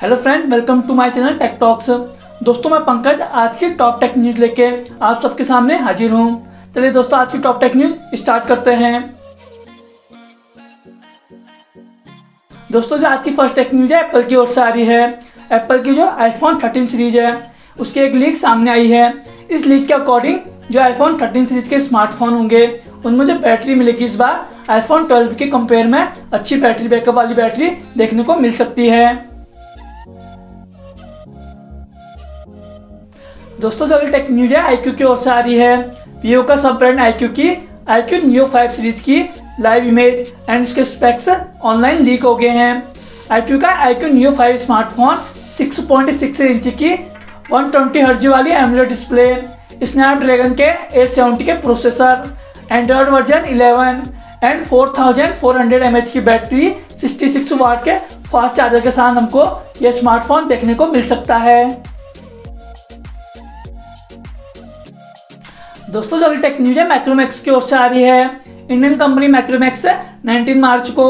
Hello friend, welcome to my channel tech talks. दोस्तों मैं पंकज आज की टॉप टेक न्यूज़ लेके आप सबके सामने हाजिर हूँ। चलिए दोस्तों आज की टॉप टेक न्यूज़ स्टार्ट करते हैं। दोस्तों जो आज की फर्स्ट टेक न्यूज़ है एप्पल की ओर से आ रही है। एप्पल की जो आईफोन 13 सीरीज है उसकी एक लीक सामने आई है। इस लीक के अकॉर्डिंग जो आईफोन 13 सीरीज के स्मार्टफोन होंगे उनमें जो बैटरी मिलेगी इस बार आईफोन 12 के कंपेयर में अच्छी बैटरी बैकअप वाली बैटरी देखने को मिल सकती है। दोस्तों जो अगली टेक न्यूज है IQOO की ओर से आ रही है। वीवो का सब ब्रांड IQOO की IQOO Neo 5 सीरीज की लाइव इमेज एंड इसके स्पेक्स ऑनलाइन लीक हो गए हैं। IQOO का IQOO Neo 5 स्मार्टफोन 6.6 इंच की 120 हर्ट्ज वाली AMOLED डिस्प्ले, स्नैपड्रैगन के 870 के processor, Android version 11 and 4400 mAh की बैटरी, 66 वाट के फास्ट चार्जर के साथ हमको ये स्मार्टफोन देखने को मिल सकता है। दोस्तों जो अगली टेक न्यूज है माइक्रोमैक्स की ओर से आ रही है। इंडियन कंपनी माइक्रोमैक्स 19 मार्च को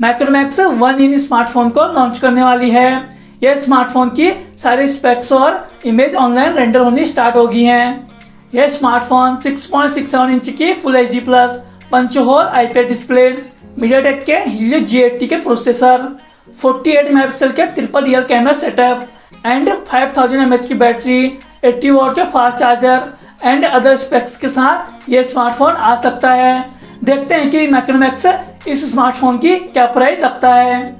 माइक्रोमैक्स 1 in स्मार्टफोन को लॉन्च करने वाली है। यह स्मार्टफोन की सारी स्पेक्स और इमेज ऑनलाइन रेंडर होनी स्टार्ट हो गई हैं। यह स्मार्टफोन 6.67 इंच की full HD plus punch hole IPS display, MediaTek के हीलियो G80 के प्रोसेसर, 48 मेगापिक्सल के triple real camera setup and 5000 mAh की बैटरी, 80 वॉट के fast charger and other specs के साथ यह स्मार्टफोन आ सकता है। देखते हैं कि मैक्रोमैक्स इस स्मार्टफोन की क्या प्राइस रखता है।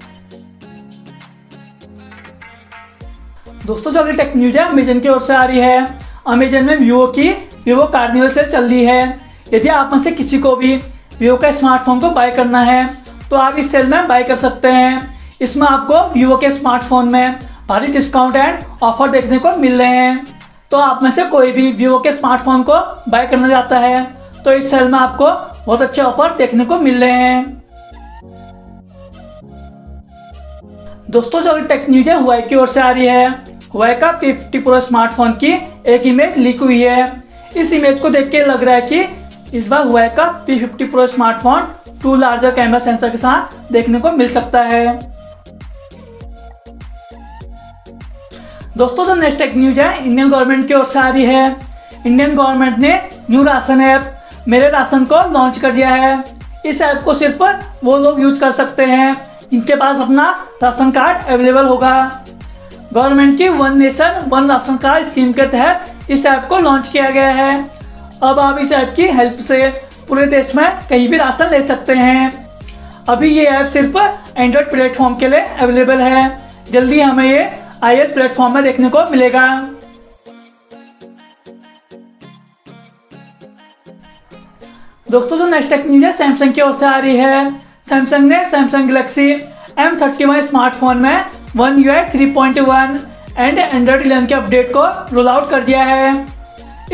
दोस्तों जो अगली टेक न्यूज है अमेजन की ओर से आ रही है। अमेजन में वीवो कार्निवल सेल चल रही है। यदि आप में से किसी को भी वीवो का स्मार्टफोन को बाय करना है तो आप इस सेल में बाय कर सकते हैं। इसमें आपको वीवो के स्मार्टफोन में भारी डिस्काउंट एंड ऑफर देखने को मिल रहे हैं। तो आप में से कोई भी वीवो के स्मार्टफोन को बाय करना चाहता है तो इस सेल में आपको बहुत अच्छे ऑफर देखने को मिल रहे हैं। दोस्तों जो अगली टेक न्यूज है हुआई की ओर से आ रही है। हुआई का P50 Pro स्मार्टफोन की एक इमेज लीक हुई है। इस इमेज को देख के लग रहा है कि इस बार हुआई का P50 Pro smartphone 2 larger camera sensor के साथ देखने को मिल सकता है। दोस्तों जो नेक्स्ट टेक न्यूज है इंडियन गवर्नमेंट की ओर से आ रही है। इंडियन गवर्नमेंट ने न्यू राशन ऐप मेरे राशन को लॉन्च कर दिया है। इस ऐप को सिर्फ वो लोग यूज कर सकते हैं जिनके पास अपना राशन कार्ड अवेलेबल होगा। गवर्नमेंट की one nation one ration card scheme के तहत इस ऐप को लॉन्च किया गया है। अब आप इस ऐप की हेल्प से पूरे देश में कहीं भी राशन ले सकते हैं। अभी ये ऐप सिर्फ एंड्रॉयड प्लेटफॉर्म के लिए अवेलेबल है। जल्दी हमें ये iOS प्लेटफॉर्म में देखने को मिलेगा। दोस्तों जो नेक्स्ट टेक न्यूज है सैमसंग की ओर से आ रही है। सैमसंग ने सैमसंग गैलेक्सी M31 स्मार्टफोन में One UI 3.1 एंड Android 11 के अपडेट को रोल आउट कर दिया है।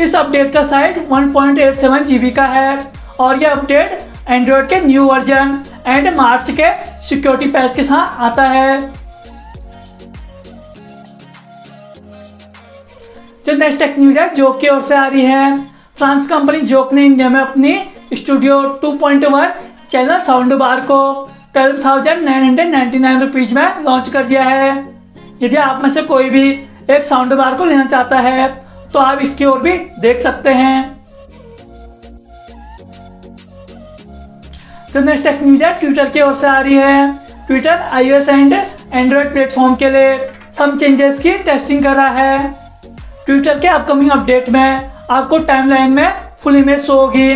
इस अपडेट का साइज 1.87 GB का है और यह अपडेट Android के न्यू वर्जन एंड मार्च के सिक्योरिटी पैच के साथ आता है। जो नेक्स्ट टेक न्यूज है जोक की ओर से आ रही है। फ्रांस कंपनी जोक ने इंडिया में अपनी स्टूडियो 2.1 चैनल साउंड बार को 12,999 रुपीज में लॉन्च कर दिया है। यदि आप में से कोई भी एक साउंड बार को लेना चाहता है तो आप इसकी ओर भी देख सकते हैं। तो नेक्स्ट टेक न्यूज है ट्विटर की ओर से आ रही है। Twitter iOS and Android platform के लिए सम चेंजेस की टेस्टिंग कर रहा है। ट्विटर के अपकमिंग अपडेट में आपको टाइमलाइन में फुल इमेज शो होगी।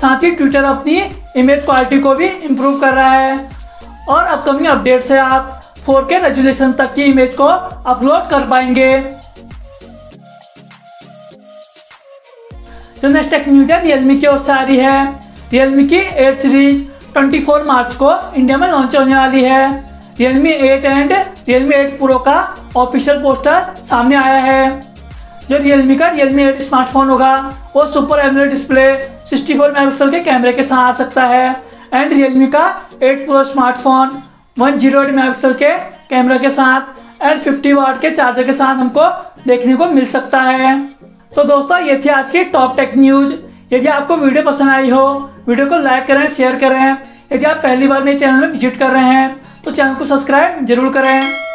साथ ही ट्विटर अपनी इमेज क्वालिटी को भी इम्प्रूव कर रहा है और अपकमिंग अपडेट से आप 4K रेजोल्यूशन तक की इमेज को अपलोड कर पाएंगे। तो नेक्स्ट टेक न्यूज है रियलमी की ओर से आ रही है। रियलमी की 8 सीरीज 24 मार्च को इंडिया में लॉन्च होने वाली है। रियलमी 8 एंड रियलमी 8 प्रो का ऑफिशियल पोस्टर सामने आया है। जो रियलमी का रियलमी 8 स्मार्टफोन होगा वो सुपर एमोलेड डिस्प्ले 64 मेगापिक्सल के कैमरे के साथ आ सकता है एंड रियलमी का 8 प्रो स्मार्टफोन 108 मेगापिक्सल के कैमरा के साथ एंड 50 वाट के चार्जर के साथ हमको देखने को मिल सकता है। तो दोस्तों ये थी आज की टॉप टेक न्यूज। यदि आपको वीडियो पसंद आई हो वीडियो को लाइक करें, शेयर करें। यदि आप पहली बार मेरे चैनल में विजिट कर रहे हैं तो चैनल को सब्सक्राइब जरूर करें।